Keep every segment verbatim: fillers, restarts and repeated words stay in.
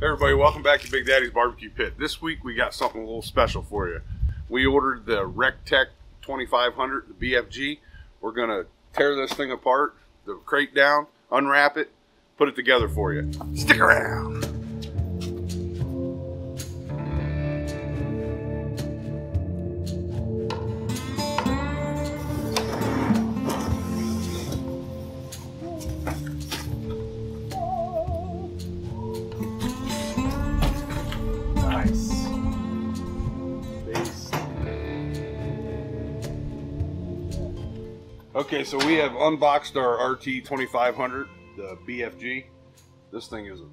Hey everybody, welcome back to Big Daddys B B Q Pit. This week we got something a little special for you. We ordered the RecTeq twenty-five hundred, the B F G. We're going to tear this thing apart, the crate down, unwrap it, put it together for you. Stick around! Okay, so we have unboxed our R T twenty-five hundred, the B F G. This thing is a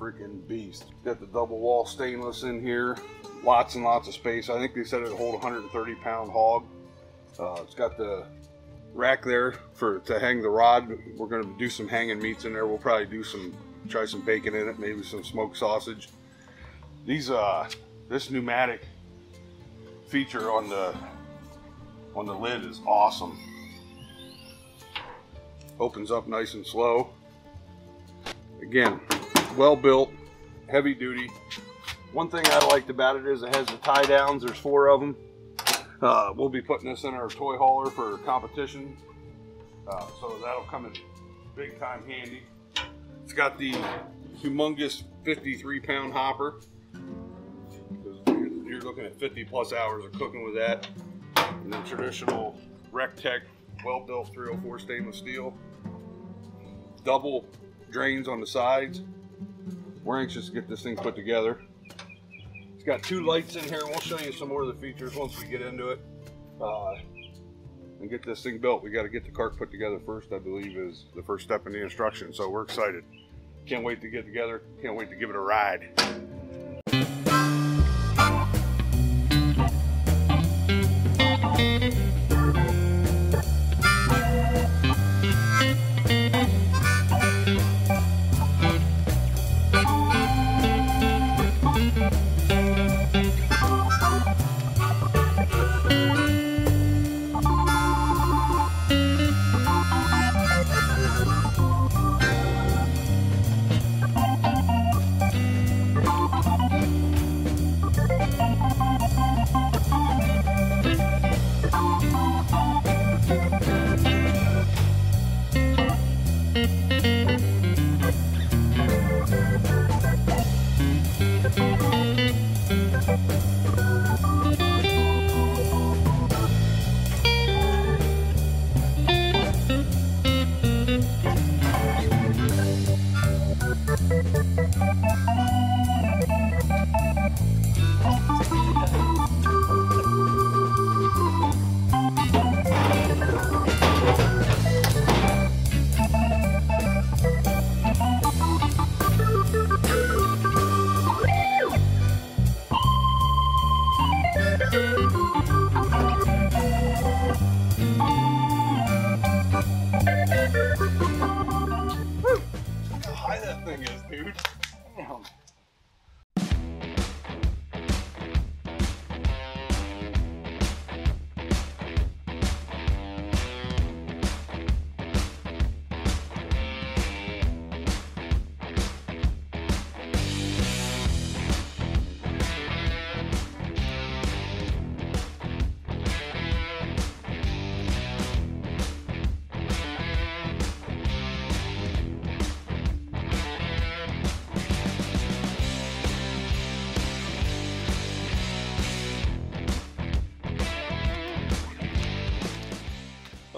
freaking beast. Got the double wall stainless in here. Lots and lots of space. I think they said it'll hold one hundred thirty pound hog. Uh, it's got the rack there for to hang the rod. We're gonna do some hanging meats in there. We'll probably do some, try some bacon in it, maybe some smoked sausage. These, uh, this pneumatic feature on the, on the lid is awesome. Opens up nice and slow. Again, well built, heavy duty. One thing I liked about it is it has the tie downs. There's four of them. Uh, we'll be putting this in our toy hauler for competition. Uh, so that'll come in big time handy. It's got the humongous fifty-three pound hopper. You're looking at fifty plus hours of cooking with that. And the traditional RecTeq well-built three oh four stainless steel. Double drains on the sides. We're anxious to get this thing put together. It's got two lights in here. We'll show you some more of the features once we get into it. Uh, and get this thing built. We got to get the cart put together first, I believe, is the first step in the instruction. So we're excited. Can't wait to get together. Can't wait to give it a ride.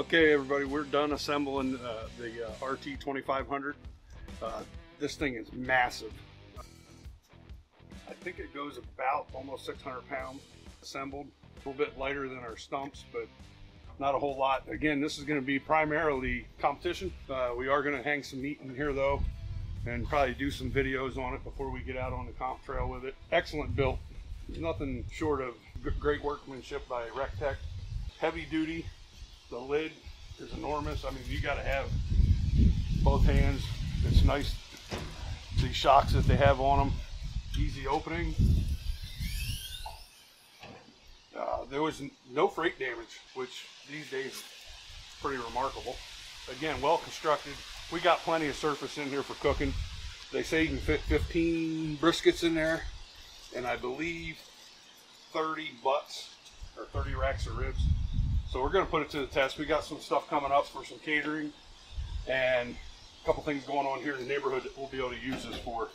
Okay, everybody, we're done assembling uh, the uh, R T twenty-five hundred. Uh, this thing is massive. I think it goes about almost six hundred pounds assembled. A little bit lighter than our stumps, but not a whole lot. Again, this is going to be primarily competition. Uh, we are going to hang some meat in here, though, and probably do some videos on it before we get out on the comp trail with it. Excellent built. Nothing short of great workmanship by RecTeq. Heavy duty. The lid is enormous. I mean, you got to have both hands. It's nice, these shocks that they have on them. Easy opening. Uh, there was no freight damage, which these days is pretty remarkable. Again, well constructed. We got plenty of surface in here for cooking. They say you can fit fifteen briskets in there, and I believe thirty butts or thirty racks of ribs. So we're going to put it to the test. We got some stuff coming up for some catering and a couple things going on here in the neighborhood that we'll be able to use this for.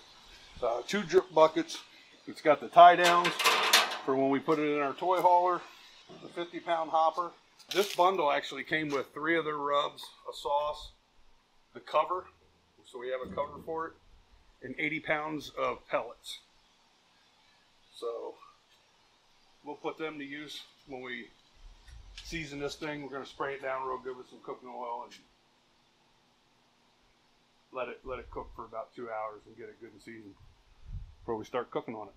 Uh, two drip buckets. It's got the tie downs for when we put it in our toy hauler, the fifty pound hopper. This bundle actually came with three of their rubs, a sauce, the cover, so we have a cover for it, and eighty pounds of pellets. So we'll put them to use when we season this thing. We're going to spray it down real good with some cooking oil and let it let it cook for about two hours and get it good and seasoned before we start cooking on it.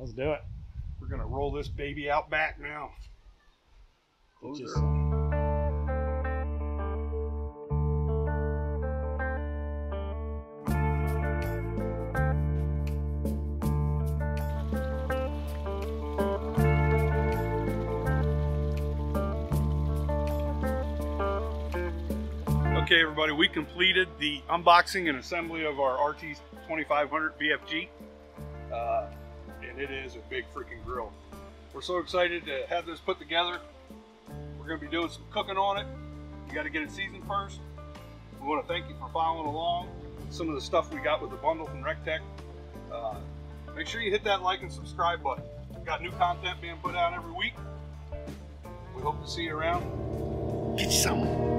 Let's do it. We're going to roll this baby out back now. Close it up. Okay, everybody, we completed the unboxing and assembly of our R T twenty-five hundred B F G, uh, and it is a big freaking grill. We're so excited to have this put together. We're going to be doing some cooking on it. You got to get it seasoned first. We want to thank you for following along. Some of the stuff we got with the bundle from RecTeq. Uh, make sure you hit that like and subscribe button. We've got new content being put out every week. We hope to see you around. Get you some.